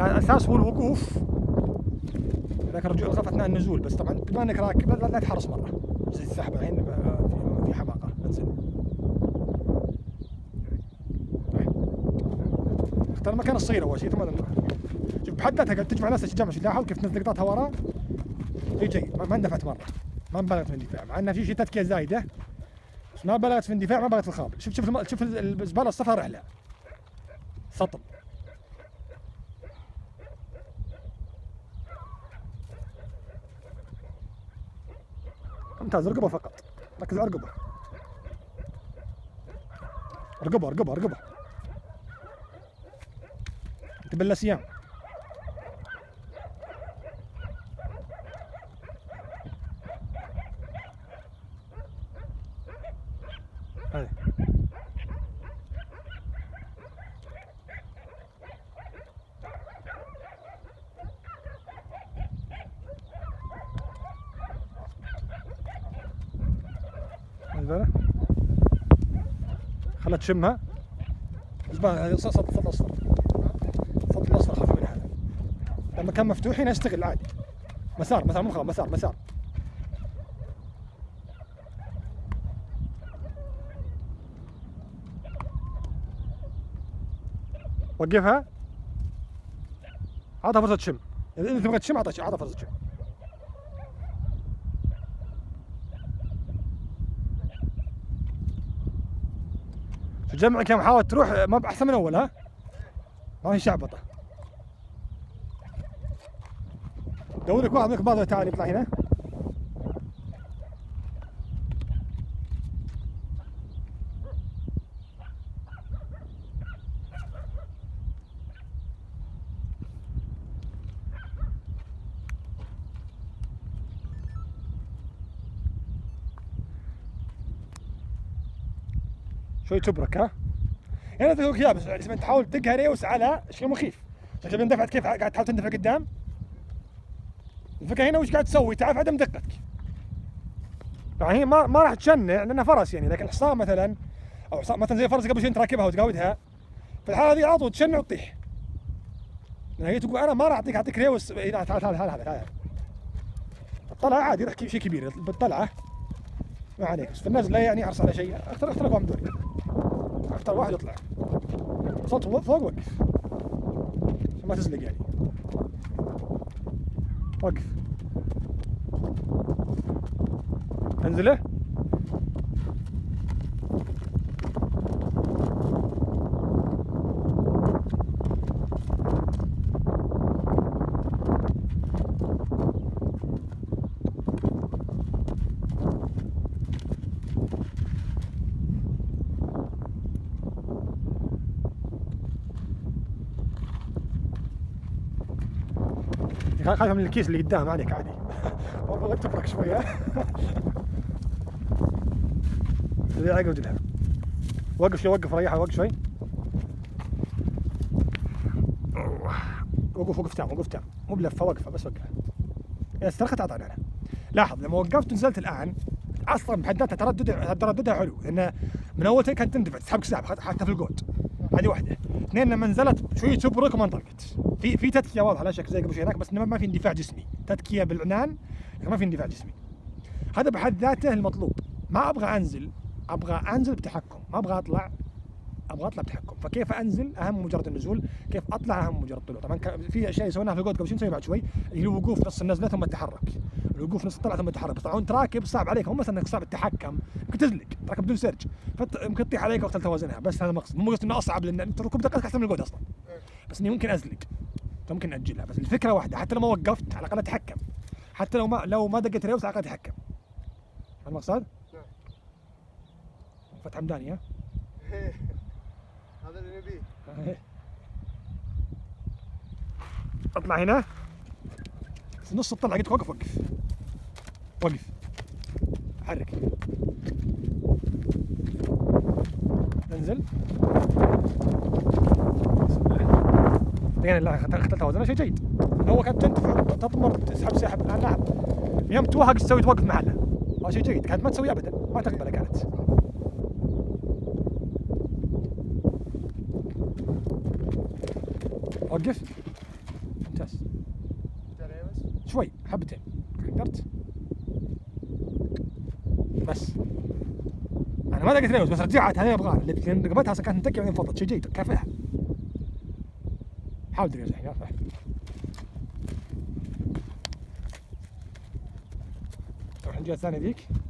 على الأساس هو الوقوف، هذاك رجوع الغرف أثناء النزول، بس طبعا بما أنك راكب لا تحرص مرة، زي السحبة الحين في حماقة انزل. اختار المكان الصغير أول شيء ثم شوف بحد ذاتها قاعد تجمع ناس تجمع، لاحظ كيف تنزل لقطاتها ورا هي جاي، ما اندفعت مرة، ما بلغت في اندفاع، مع أنها في تذكية زايدة بس ما بلغت في اندفاع، ما بلغت في الخابل. شوف الزبالة الصفراء رحلة سطل. ممتاز، ارقبها فقط، ركز على ارقبها، ارقبها ارقبها ارقبها، تبلا سيام. هاي خلها تشمها، صوت اصفر، صوت اصفر خاف من هذا. لما كان مفتوح هنا اشتغل عادي، مسار مسار مو خلاص، مسار مسار وقفها، عطها فرصة تشم، اذا تبغى تشم عطها فرصة تشم. جمع كم حاولت تروح، ما احسن من اول. ها ما في شعبطه، دور لك واحد منك باضه، تعال يطلع هنا. شوي تبرك، ها يعني تقولك يا بس لما تحاول تدقها ريوس على شيء مخيف، شكلها اندفعت. كيف قاعد تحاول تندفع قدام؟ الفكره هنا وش قاعد تسوي؟ تعرف عدم دقتك. يعني هي ما راح تشنع لانها فرس يعني، لكن حصان مثلا او حصان مثلا زي الفرس قبل شوي انت راكبها وتقاودها، في الحاله هذه على طول تشنع وتطيح، لان هي تقول انا ما راح اعطيك ريوس. تعال تعال تعال تعال، الطلعه عادي راح شيء كبير بالطلعه ما عليك، بس في النازل لا يعني احرص على شيء. اختار قوام دوري، اختار واحد يطلع صوت فوق، وقف عشان ما تزلق يعني، وقف انزله. خايفة من الكيس اللي قدام، عليك عادي، والله تفرك شوية. زي عقب جدها، وقف شوي، وقف ريحها، وقف شوي، وقف وقف تام، وقف تام، مو بلفة، وقفة بس، وقفها. إذا استرخت عطاني أنا. لاحظ لما وقفت ونزلت الآن أصلا بحد ذاتها ترددها حلو، لأن من أول كانت تندفع تسحبك سحب حتى في الجود. هذه واحدة. اثنين لما نزلت شوي تبرك وما انطلقت. في تذكية واضحة لا شك زي قبل شوي هناك، بس ما في اندفاع جسمي، تذكية بالعنان لكن ما في اندفاع جسمي. هذا بحد ذاته المطلوب. ما ابغى انزل، ابغى انزل بتحكم، ما ابغى اطلع، ابغى اطلع بتحكم. فكيف انزل اهم مجرد النزول، كيف اطلع اهم مجرد الطلوع. طبعا في اشياء سويناها في الجود قبل شوي نسويها بعد شوي، اللي هو وقوف نص النزلة ثم التحرك، الوقوف نص الطلعة ثم التحرك. طبعا وانت راكب صعب عليك، هم مثلا انك صعب التحكم، ممكن تزلق تركب بدون سيرج، ممكن تطيح عليك او توازنها، بس هذا المقصد. مو قصد انه اصعب، لان انت ركوب دقتك احسن من الجود اصلا، بس اني ممكن ازلق، ممكن اجلها. بس الفكره واحده، حتى لو ما وقفت على الاقل اتحكم، حتى لو ما دقت ريوس على الاقل اتحكم. فاهم المقصد؟ نعم. فتح حمداني، ها؟ هذا اللي نبيه. اطلع هنا في نص الطلعه، قلت وقف وقف وقف، حرك، انزل. يعني لا اختلت وزنها شيء جيد. هو كانت تنتفع تطمر تسحب سحب، الان لاحظ يوم توهق تسوي توقف محلها، هذا شيء جيد كانت ما تسويه ابدا، ما تقبله كانت. وقف ممتاز. بس شوي حبتين قدرت. بس انا ما لقيت ريوس، بس رجعت هذه ابغاها لان رقبتها اصلا كانت متكيه بعدين فضت شيء جيد كافئها. حاول ريوس الحين كافئها. تروح الجهه الثانيه ذيك.